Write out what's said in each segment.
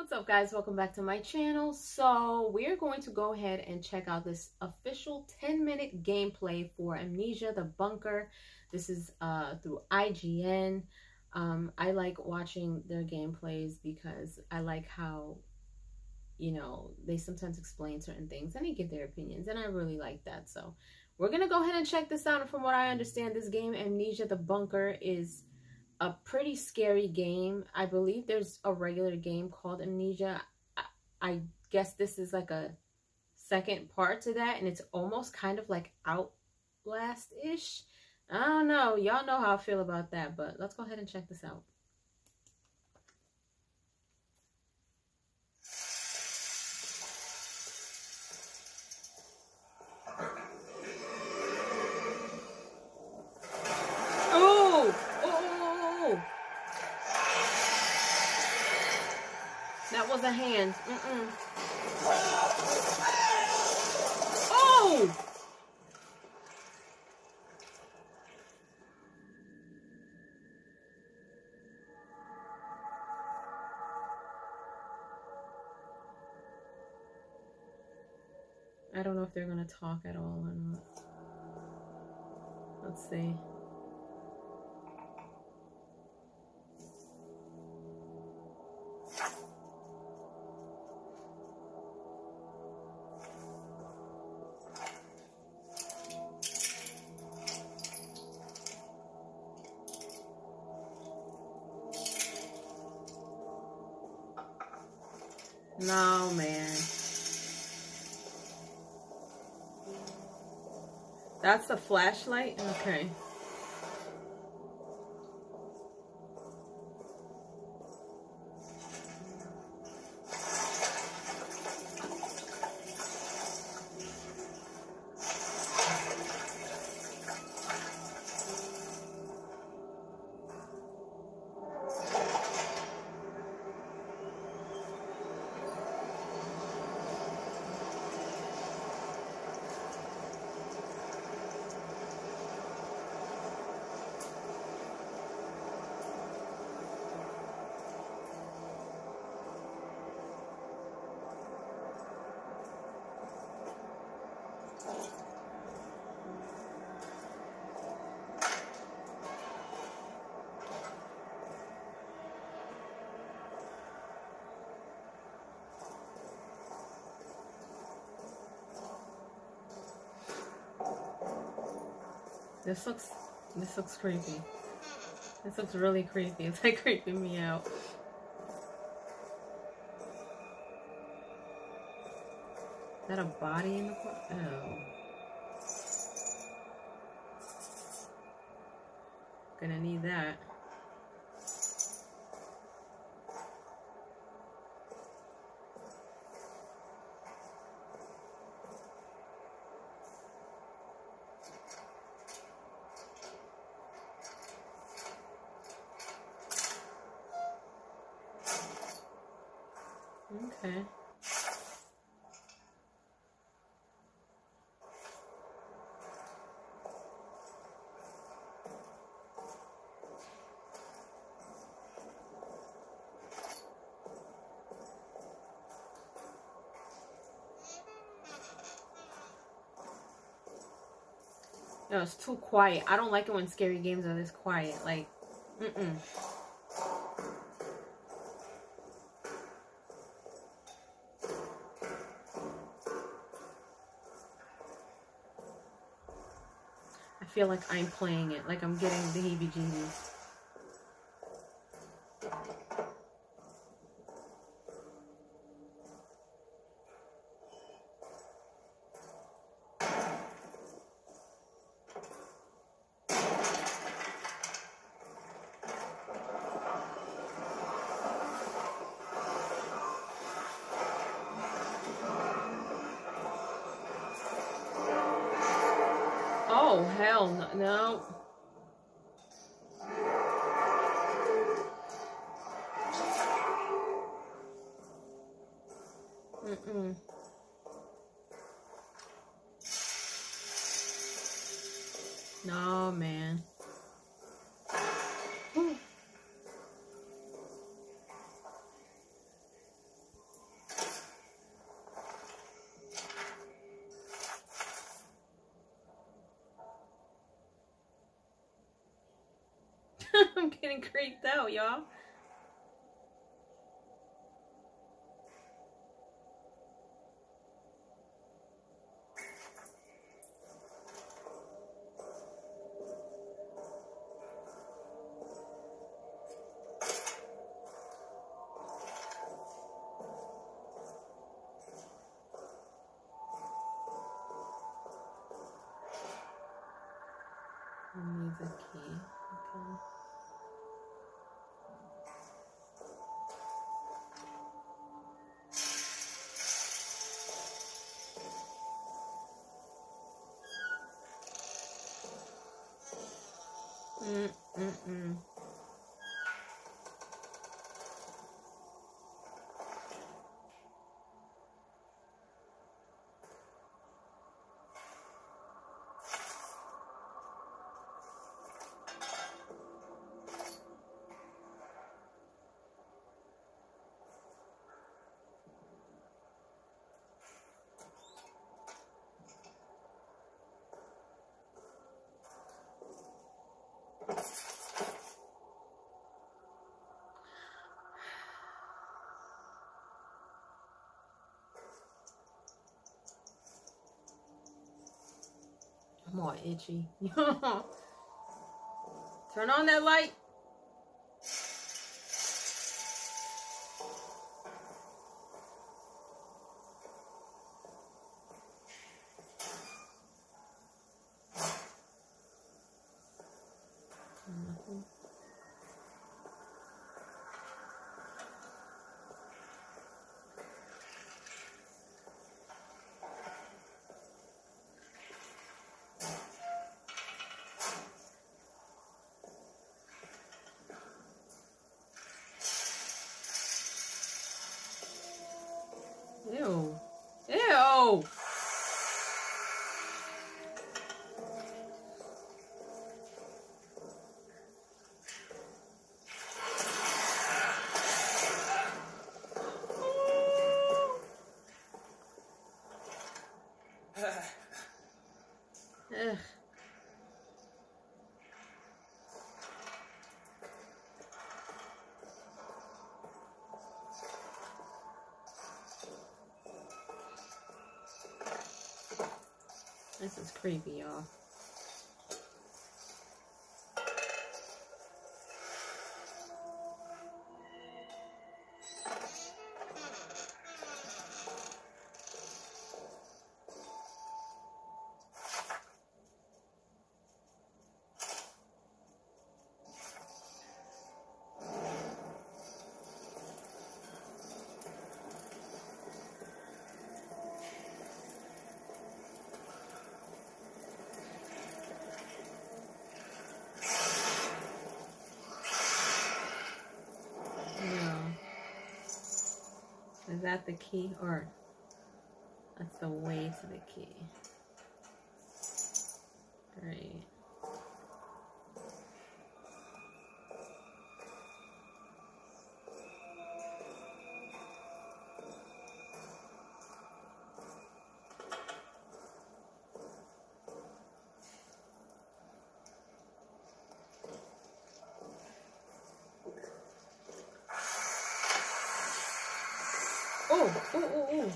What's up, guys? Welcome back to my channel. So we're going to go ahead and check out this official 10-minute gameplay for Amnesia: The Bunker. This is through IGN. I like watching their gameplays because I like how, you know, they sometimes explain certain things and they give their opinions, and I really like that. So we're gonna go ahead and check this out. And from what I understand, this game Amnesia: The Bunker is a pretty scary game. I believe there's a regular game called Amnesia. I guess this is like a second part to that, and it's almost kind of like Outlast-ish. I don't know. Y'all know how I feel about that, but let's go ahead and check this out. That was a hand. Oh! I don't know if they're gonna talk at all or not. Let's see. No, man. That's a flashlight? Okay. This looks creepy. This looks really creepy. It's like creeping me out. Is that a body in the corner? Oh. Gonna need that. Okay. No, it's too quiet. I don't like it when scary games are this quiet. Like, I feel like I'm playing it, like I'm getting the heebie-jeebies. Oh, hell no. No, man. getting creeped out, y'all. The key. Okay. I'm all itchy. Turn on that light. Ew. Ew! Ugh. This is creepy, y'all. Is that the key, or that's the way to the key? Great. Oh, oh, oh, oh.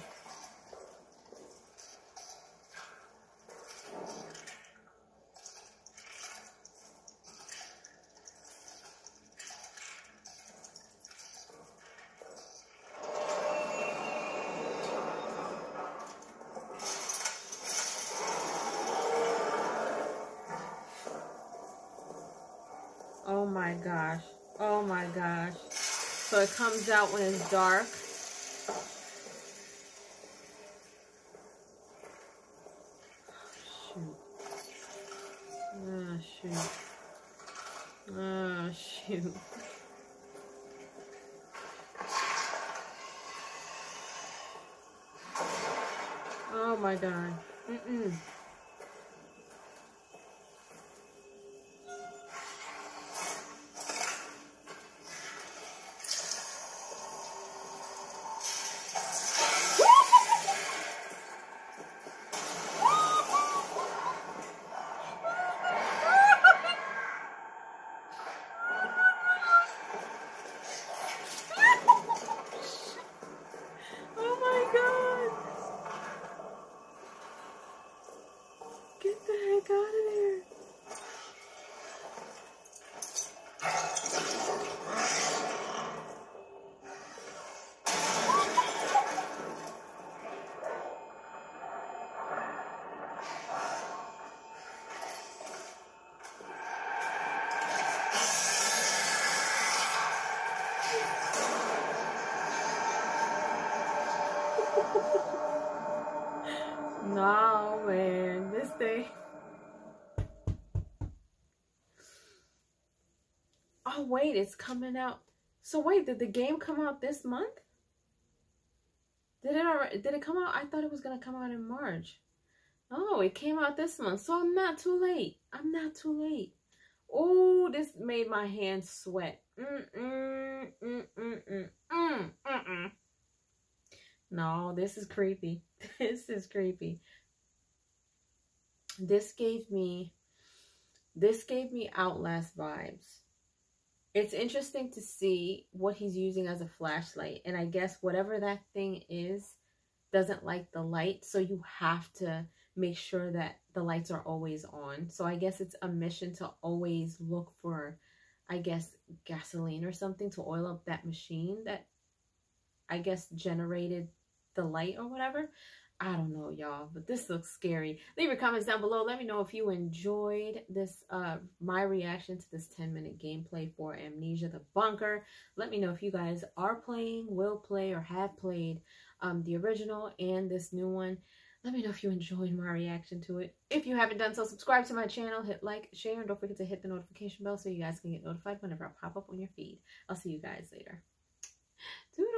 Oh my gosh. Oh my gosh. So it comes out when it's dark. Shoot. Oh my God. Mm-mm. No, man, this thing. Oh, wait, it's coming out. So wait, did the game come out this month? Did it come out? I thought it was going to come out in March. Oh, it came out this month. So I'm not too late. I'm not too late. Oh, this made my hands sweat. No, this is creepy. This is creepy. This gave me Outlast vibes. It's interesting to see what he's using as a flashlight. And I guess whatever that thing is doesn't like the light. So you have to make sure that the lights are always on. So I guess it's a mission to always look for, I guess, gasoline or something to oil up that machine that I guess generated the light or whatever. I don't know, y'all, but this looks scary. Leave your comments down below. Let me know if you enjoyed this, my reaction to this 10-minute gameplay for Amnesia: The Bunker. Let me know if you guys are playing, will play, or have played the original and this new one. Let me know if you enjoyed my reaction to it. If you haven't done so, subscribe to my channel, hit like, share, and don't forget to hit the notification bell so you guys can get notified whenever I pop up on your feed. I'll see you guys later. Toodles.